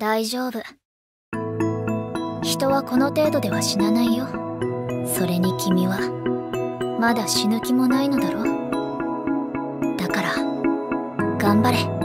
大丈夫。人はこの程度では死なないよ。それに君はまだ死ぬ気もないのだろう。だから頑張れ。